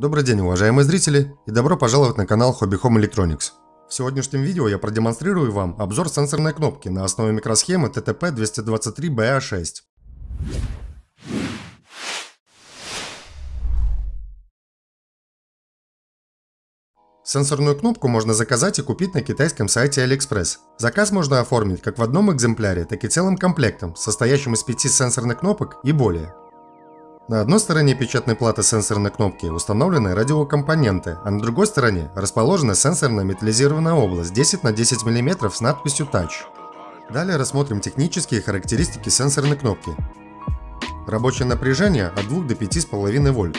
Добрый день, уважаемые зрители, и добро пожаловать на канал Hobby Home Electronics. В сегодняшнем видео я продемонстрирую вам обзор сенсорной кнопки на основе микросхемы TTP223-BA6. Сенсорную кнопку можно заказать и купить на китайском сайте AliExpress. Заказ можно оформить как в одном экземпляре, так и целым комплектом, состоящим из 5 сенсорных кнопок и более. На одной стороне печатной платы сенсорной кнопки установлены радиокомпоненты, а на другой стороне расположена сенсорная металлизированная область 10 на 10 мм с надписью Touch. Далее рассмотрим технические характеристики сенсорной кнопки. Рабочее напряжение от 2 до 5,5 вольт.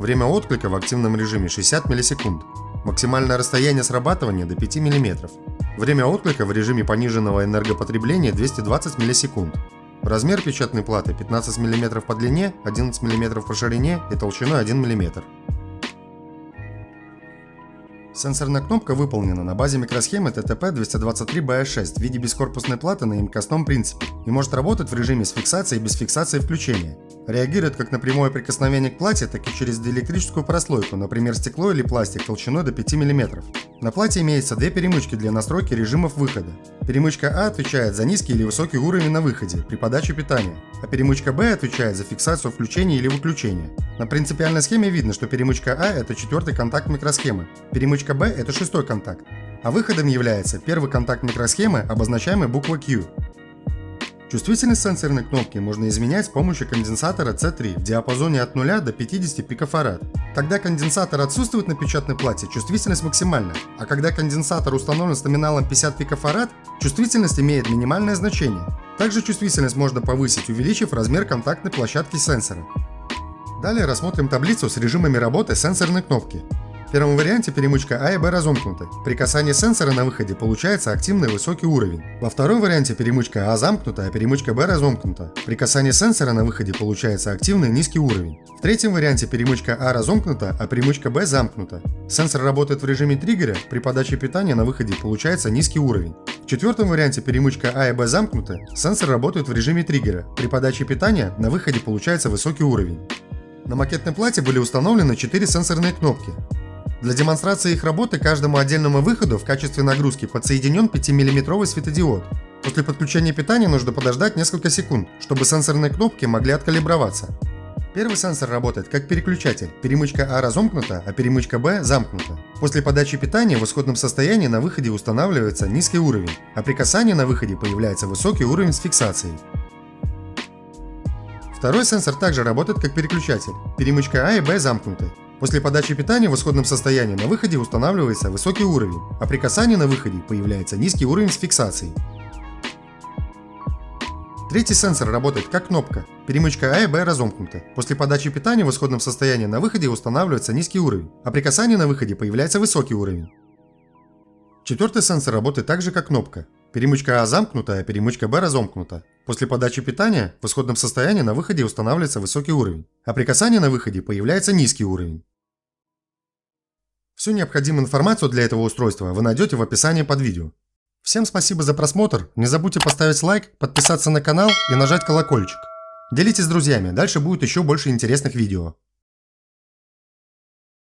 Время отклика в активном режиме 60 миллисекунд. Максимальное расстояние срабатывания до 5 мм. Время отклика в режиме пониженного энергопотребления 220 миллисекунд. Размер печатной платы 15 мм по длине, 11 мм по ширине и толщиной 1 мм. Сенсорная кнопка выполнена на базе микросхемы TTP223-BA6 в виде бескорпусной платы на емкостном принципе и может работать в режиме с фиксацией и без фиксации включения. Реагирует как на прямое прикосновение к плате, так и через диэлектрическую прослойку, например, стекло или пластик толщиной до 5 мм. На плате имеется 2 перемычки для настройки режимов выхода. Перемычка А отвечает за низкий или высокий уровень на выходе при подаче питания, а перемычка Б отвечает за фиксацию включения или выключения. На принципиальной схеме видно, что перемычка А – это 4-й контакт микросхемы, перемычка Б – это 6-й контакт, а выходом является 1-й контакт микросхемы, обозначаемый буквой Q. Чувствительность сенсорной кнопки можно изменять с помощью конденсатора C3 в диапазоне от 0 до 50 пикофарад. Когда конденсатор отсутствует на печатной плате, чувствительность максимальна, а когда конденсатор установлен с номиналом 50 пикофарад, чувствительность имеет минимальное значение. Также чувствительность можно повысить, увеличив размер контактной площадки сенсора. Далее рассмотрим таблицу с режимами работы сенсорной кнопки. В первом варианте перемычка А и Б разомкнуты. При касании сенсора на выходе получается активный высокий уровень. Во втором варианте перемычка А замкнута, а перемычка Б разомкнута. При касании сенсора на выходе получается активный низкий уровень. В третьем варианте перемычка А разомкнута, а перемычка Б замкнута. Сенсор работает в режиме триггера, при подаче питания на выходе получается низкий уровень. В четвертом варианте перемычка А и Б замкнуты, сенсор работает в режиме триггера, при подаче питания на выходе получается высокий уровень. На макетной плате были установлены 4 сенсорные кнопки. Для демонстрации их работы каждому отдельному выходу в качестве нагрузки подсоединен 5-мм светодиод. После подключения питания нужно подождать несколько секунд, чтобы сенсорные кнопки могли откалиброваться. Первый сенсор работает как переключатель, перемычка А разомкнута, а перемычка Б замкнута. После подачи питания в исходном состоянии на выходе устанавливается низкий уровень, а при касании на выходе появляется высокий уровень с фиксацией. Второй сенсор также работает как переключатель, перемычка А и Б замкнуты. После подачи питания в исходном состоянии на выходе устанавливается высокий уровень, а при касании на выходе появляется низкий уровень с фиксацией. Третий сенсор работает как кнопка, перемычка А и Б разомкнуты. После подачи питания в исходном состоянии на выходе устанавливается низкий уровень, а при касании на выходе появляется высокий уровень. Четвертый сенсор работает так же как кнопка, перемычка А замкнута, а перемычка Б разомкнута. После подачи питания в исходном состоянии на выходе устанавливается высокий уровень, а при касании на выходе появляется низкий уровень. Всю необходимую информацию для этого устройства вы найдете в описании под видео. Всем спасибо за просмотр, не забудьте поставить лайк, подписаться на канал и нажать колокольчик. Делитесь с друзьями, дальше будет еще больше интересных видео.